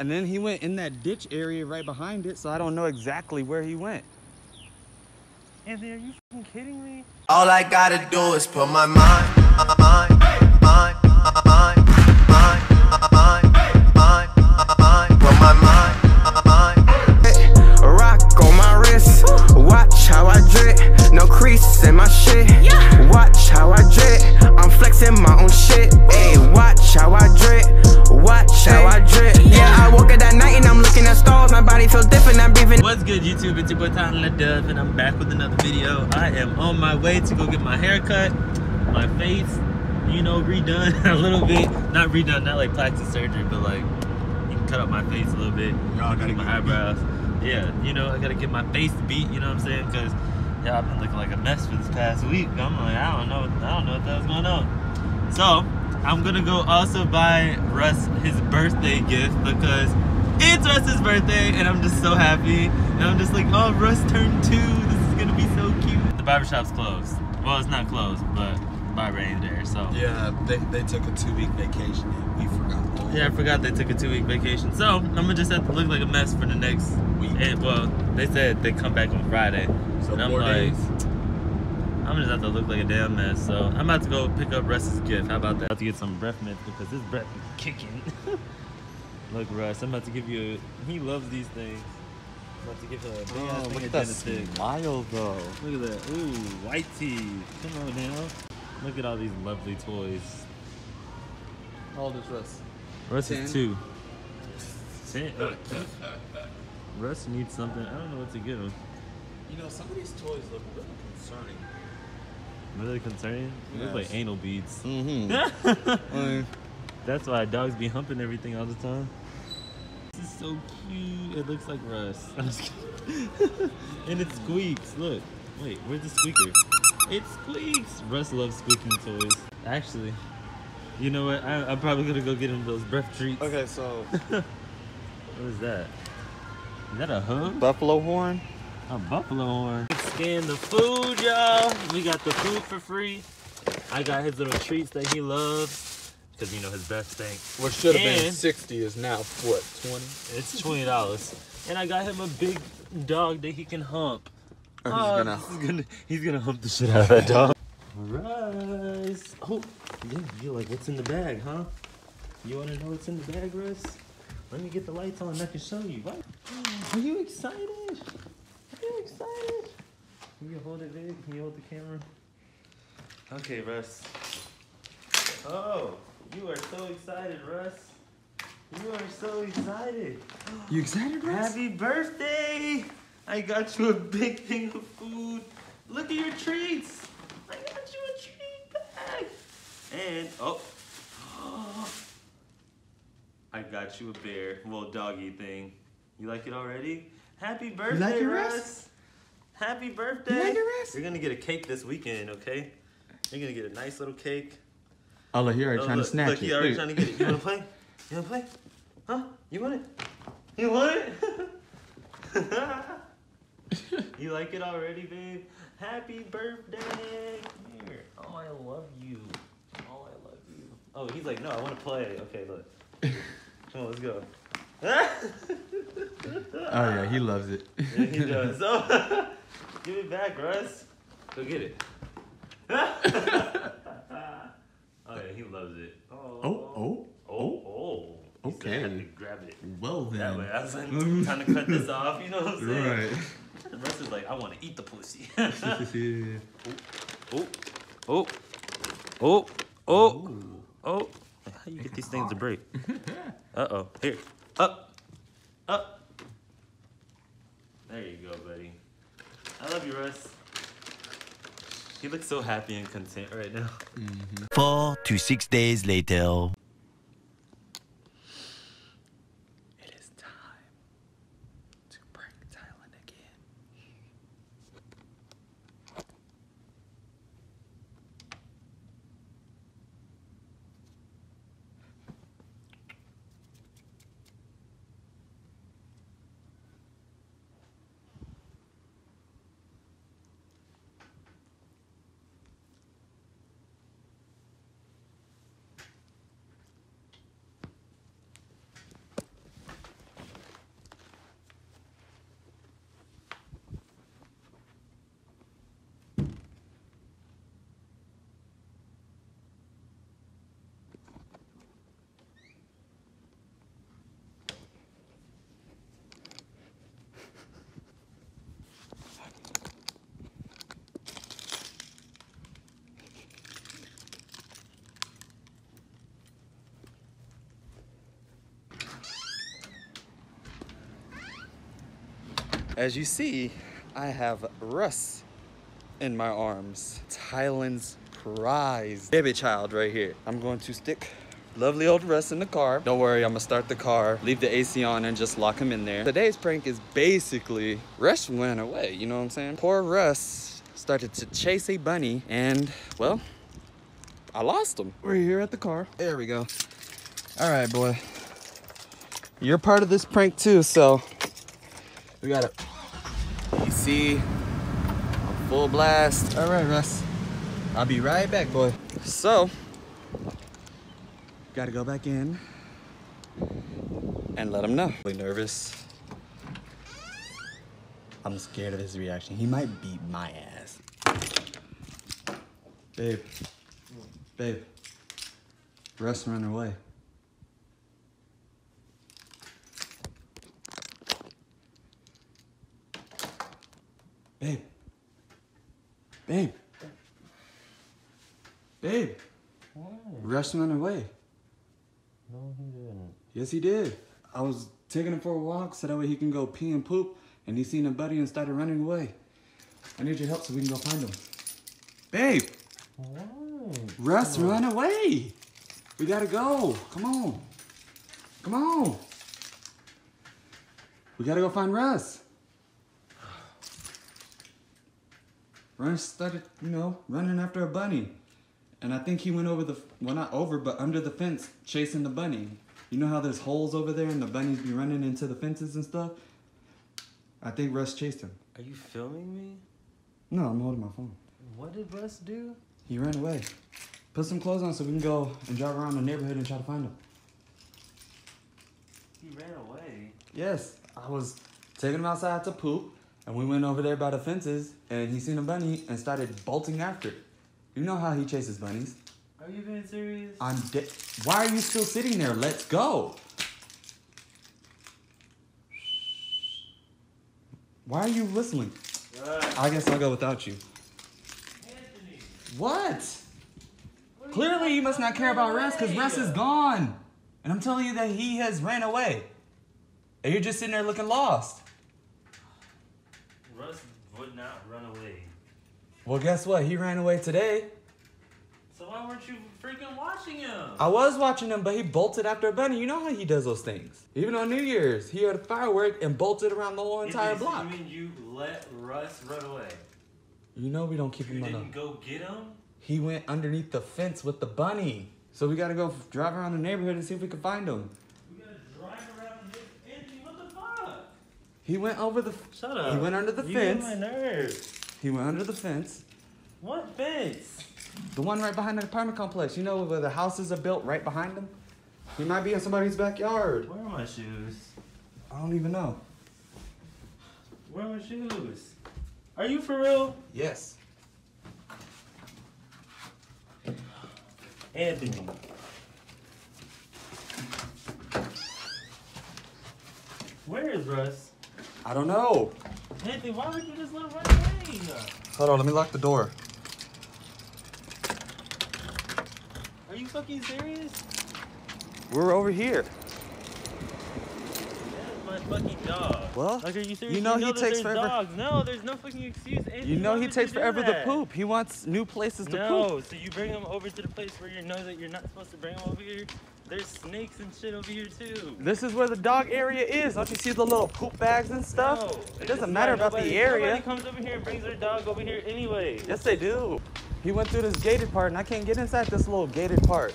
And then he went in that ditch area right behind it, so I don't know exactly where he went. Anthony, are you fucking kidding me? All I gotta do is put my mind. A rock on my wrist. Watch how I drip. No crease in my shit. Watch how I drip. I'm flexing my own shit. Hey, watch how I drip. Watch how I drip. What's good, YouTube? It's your boy Tyler Dove, and I'm back with another video. I am on my way to go get my haircut, my face, you know, redone a little bit. Not redone, not like plastic surgery, but like you can cut up my face a little bit. Y'all gotta get my eyebrows. Yeah, you know, I gotta get my face beat. You know what I'm saying? Because yeah, I've been looking like a mess for this past week. I'm like, I don't know what the hell's going on. So I'm gonna go also buy Russ his birthday gift because it's Russ's birthday, and I'm just so happy. And I'm just like, oh, Russ turned 2. This is gonna be so cute. The barbershop's closed. Well, it's not closed, but barber ain't there, so. Yeah, they took a 2-week vacation, and we forgot. Yeah, I forgot they took a 2-week vacation. So, I'm gonna just have to look like a mess for the next week. And, well, they said they come back on Friday. So, and I'm like, I'm just have to look like a damn mess. So, I'm about to go pick up Russ's gift. How about that? I'm about to get some breath mints because his breath is kicking. Look, Russ, I'm about to give you a... He loves these things. I'm about to give her a big ass thing. Look at that smile, though. Look at that. Ooh, white teeth. Come on now. Look at all these lovely toys. How old is Russ? Russ 10. Is 2. 10? Russ needs something. I don't know what to give him. You know, some of these toys look really concerning. Really concerning? Yes. They look like anal beads. Mm-hmm. That's why dogs be humping everything all the time. This is so cute. It looks like Russ. I'm just kidding. And it squeaks. Look. Wait, where's the squeaker? It squeaks. Russ loves squeaking toys. Actually, you know what? I'm probably going to go get him those breath treats. Okay, so. What is that? Is that a hug? Buffalo horn? A buffalo horn. Scan the food, y'all. We got the food for free. I got his little treats that he loves. Because you know his best thing. What should have been 60 is now what, 20? It's $20. And I got him a big dog that he can hump. He's gonna hump the shit out of that dog. Russ. Oh, yeah, you're like, what's in the bag, huh? You wanna know what's in the bag, Russ? Let me get the lights on and I can show you. What? Are you excited? Are you excited? Can you hold it, babe? Can you hold the camera? Okay, Russ. Oh. You are so excited, Russ. You are so excited. You excited, Russ? Happy birthday! I got you a big thing of food. Look at your treats. I got you a treat bag. And, oh. I got you a bear. Little doggy thing. You like it already? Happy birthday, you like it, Russ. Happy birthday. You like it, Russ? You're going to get a cake this weekend, okay? You're going to get a nice little cake. Oh, look, he already trying to snatch it. Look, he already trying to get it. You want to play? You want to play? Huh? You want it? You want it? You like it already, babe? Happy birthday. Here. Oh, I love you. Oh, I love you. Oh, he's like, no, I want to play. Okay, look. Come on, let's go. Oh, yeah, he loves it. Yeah, he does. Oh, give it back, Russ. Go get it. Oh, yeah, he loves it. Oh. Okay. I had to grab it. Well, then. That way, I was like, trying to cut this off, you know what I'm saying? Right. The rest is like, I want to eat the pussy. Oh. How you get these things to break? Uh-oh. Here. Up. There you go, buddy. I love you, Russ. He looks so happy and content right now. Mm-hmm. 4 to 6 days later. It is time to prank Tylen again. As you see, I have Russ in my arms. Thailand's prize baby child right here. I'm going to stick lovely old Russ in the car. Don't worry, I'm gonna start the car, leave the AC on, and just lock him in there. Today's prank is basically Russ went away, you know what I'm saying? Poor Russ started to chase a bunny and, well, I lost him. We're here at the car. There we go. All right, boy. You're part of this prank too, so we got it. You see, I'm full blast. All right, Russ. I'll be right back, boy. So, gotta go back in and let him know. Really nervous. I'm scared of his reaction. He might beat my ass. Babe. Babe, Russ ran away. Babe. Babe. Babe. What? Russ ran away. No, he didn't. Yes, he did. I was taking him for a walk so that way he can go pee and poop, and he seen a buddy and started running away. I need your help so we can go find him. Babe. What? Russ, run away. We gotta go. Come on. Come on. We gotta go find Russ. Russ started, you know, running after a bunny. And I think he went over the, well, not over, but under the fence, chasing the bunny. You know how there's holes over there and the bunnies be running into the fences and stuff? I think Russ chased him. Are you filming me? No, I'm holding my phone. What did Russ do? He ran away. Put some clothes on so we can go and drive around the neighborhood and try to find him. He ran away? Yes. I was taking him outside to poop, and we went over there by the fences, and he seen a bunny and started bolting after it. You know how he chases bunnies. Are you being serious? I'm dead. Why are you still sitting there? Let's go. Why are you whistling? I guess I'll go without you. What? Clearly you must not care about Russ because Russ is gone. And I'm telling you that he has ran away. And you're just sitting there looking lost. Russ would not run away. Well, guess what? He ran away today. So why weren't you freaking watching him? I was watching him, but he bolted after a bunny. You know how he does those things. Even on New Year's, he had a firework and bolted around the whole entire block. You mean you let Russ run away? You know we don't keep him on. You didn't go get him? He went underneath the fence with the bunny. So we gotta go drive around the neighborhood and see if we can find him. We gotta drive around the neighborhood? What the fuck? He went over the... Shut up. He went under the fence. You get my nerves. He went under the fence. What fence? The one right behind the apartment complex. You know where the houses are built right behind him? He might be in somebody's backyard. Where are my shoes? I don't even know. Where are my shoes? Are you for real? Yes. Anthony. Where is Russ? I don't know. Anthony, why would you just let him run away? Hold on, let me lock the door. Are you fucking serious? We're over here. My fucking dog. Well, like, are you serious? You know he takes forever. Dogs. No, there's no fucking excuse. Anthony, you know he takes forever to poop. He wants new places to poop. No, so you bring him over to the place where you know that you're not supposed to bring him over here. There's snakes and shit over here too. This is where the dog area is. Don't you see the little poop bags and stuff? No, it doesn't matter about the area. Nobody comes over here and brings their dog over here anyway. Yes, they do. He went through this gated part, and I can't get inside this little gated part.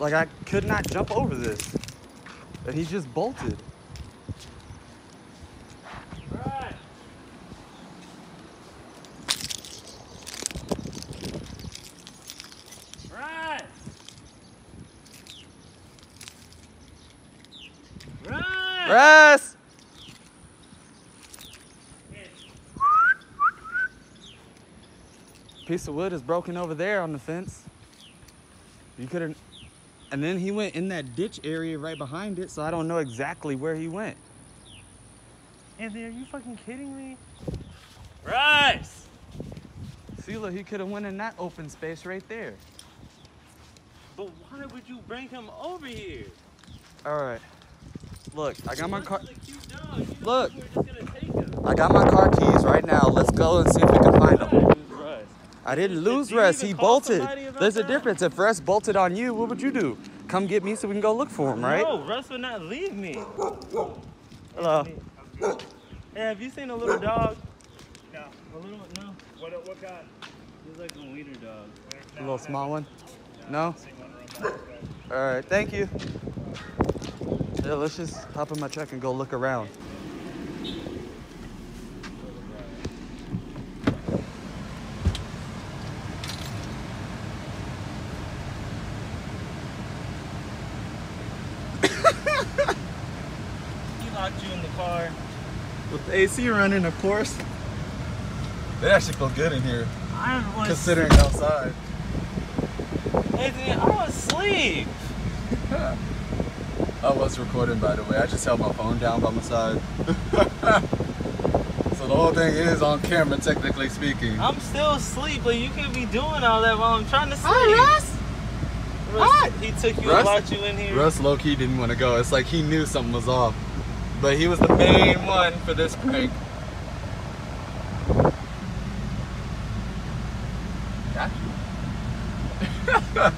Like I could not jump over this. But he's just bolted. Right. Right. Right. Russ. Piece of wood is broken over there on the fence. You couldn't. And then he went in that ditch area right behind it, so I don't know exactly where he went. Anthony, are you fucking kidding me? Rice! See, look, he could have went in that open space right there. But why would you bring him over here? All right. Look, I got my car. Look, I got my car keys right now. Let's go and see if we can find them. I didn't lose Russ. He bolted. There's a difference. If Russ bolted on you, what would you do? Come get me so we can go look for him, right? No, Russ would not leave me. Hello. Hey, have you seen a little dog? No. A little, no. What kind? He's like a wiener dog. A little small one? No? All right, thank you. Yeah, let's just hop in my truck and go look around. AC running, of course. It actually feels good in here, considering outside. Anthony, I was asleep. I was recording, by the way. I just held my phone down by my side. So the whole thing is on camera, technically speaking. I'm still asleep, but you can't be doing all that while I'm trying to sleep. Hi, Russ. Hi. He took you and locked you in here. Russ low-key didn't want to go. It's like he knew something was off. But he was the main one for this prank. Got you.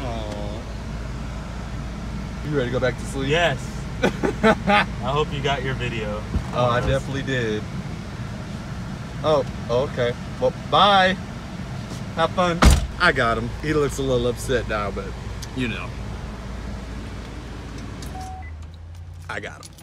Aww. You ready to go back to sleep? Yes. I hope you got your video. Oh, I definitely did. Oh, okay. Well, bye. Have fun. I got him. He looks a little upset now, but you know. I got him.